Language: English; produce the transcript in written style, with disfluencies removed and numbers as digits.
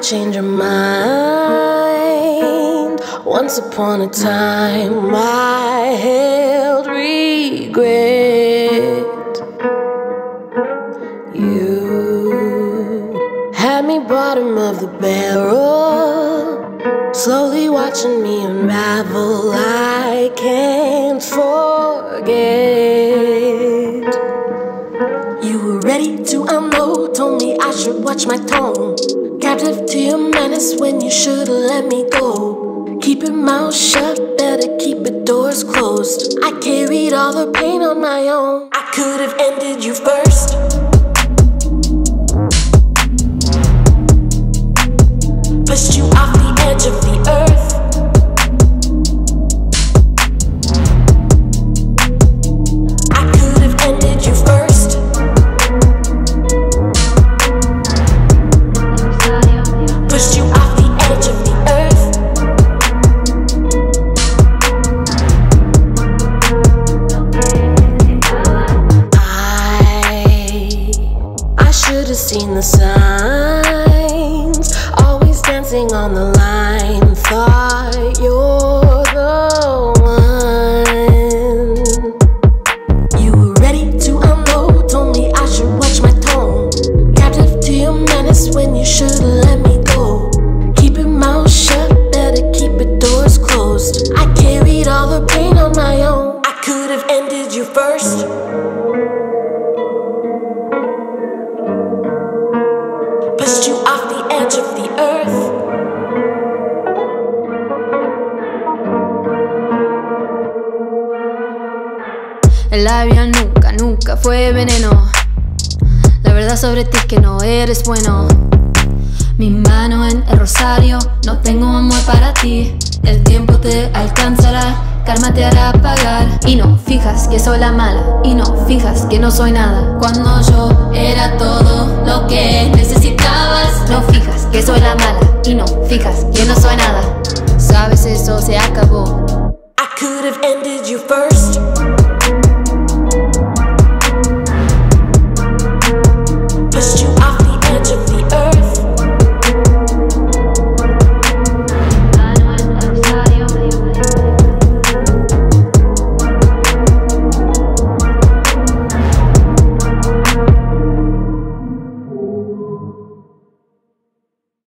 change your mind. Once upon a time I held regret. You had me bottom of the barrel, slowly watching me unravel. I can't forget. You were ready to unload, told me I should watch my tone. Captive to your menace when you should've let me go. Keep your mouth shut, better keep your doors closed. I carried all the pain on my own. I could've ended you first. Pushed you off the edge of the earth. I could've ended you first. Seen the signs, always dancing on the line. Thought you're the one. You were ready to unload, told me I should watch my tone. Captive to your menace when you should've let me go. Keep your mouth shut, better keep your doors closed. I carried all the pain on my own. I could've ended you first. Pushed you off the edge of the earth. El labial nunca, nunca fue veneno. La verdad sobre ti es que no eres bueno. Mis manos en el rosario, no tengo amor para ti. El tiempo te alcanzará, karma te hará pagar. Y no fijas que soy la mala, y no fijas que no soy nada. Cuando yo era todo lo que necesitabas. No fijas que soy la mala, y no fijas que no soy nada. Sabes, eso se acabó. I could have ended you first.